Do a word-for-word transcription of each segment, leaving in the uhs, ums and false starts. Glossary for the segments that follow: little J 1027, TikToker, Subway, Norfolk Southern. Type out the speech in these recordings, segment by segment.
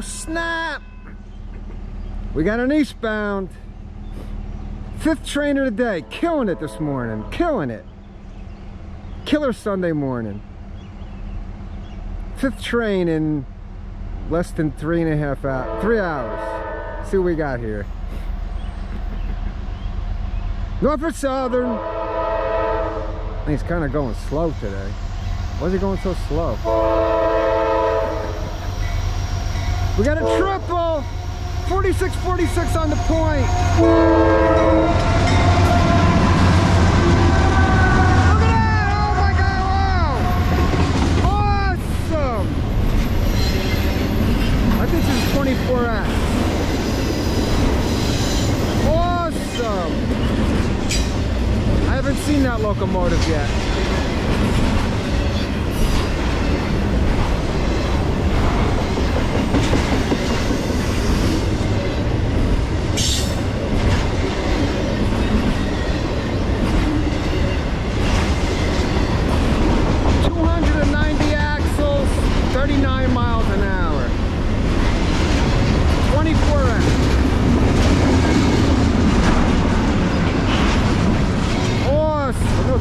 Oh snap! We got an eastbound. Fifth train of the day. Killing it this morning. Killing it. Killer Sunday morning. Fifth train in less than three and a half hours. Three hours. Let's see what we got here. Norfolk Southern. He's kind of going slow today. Why is he going so slow? We got a triple. forty-six forty-six on the point. Look at that! Oh my God! Wow! Awesome! I think this is twenty-four acts. Awesome! I haven't seen that locomotive yet.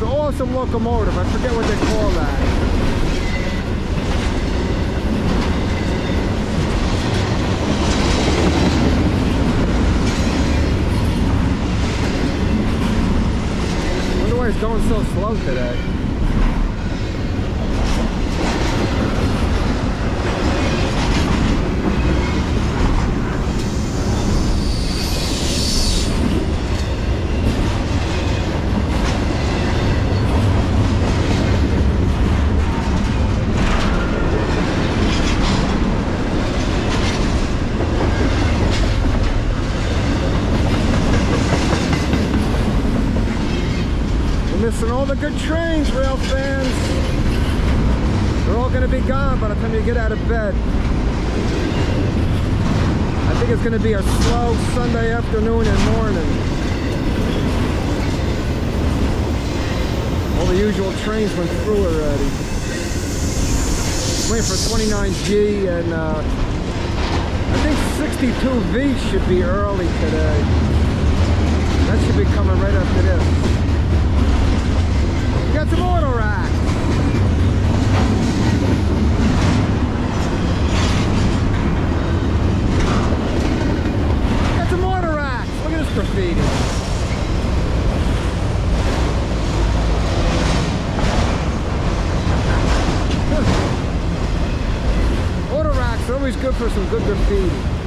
Awesome locomotive. I forget what they call that. I wonder why it's going so slow today. Missing all the good trains, rail fans. They're all going to be gone by the time you get out of bed. I think it's going to be a slow Sunday afternoon and morning. All the usual trains went through already. Waiting for twenty-nine G and uh, I think sixty-two V should be early today. That should be coming right after this. Got some auto racks. Got some auto racks. Look at this graffiti. Auto racks are always good for some good graffiti.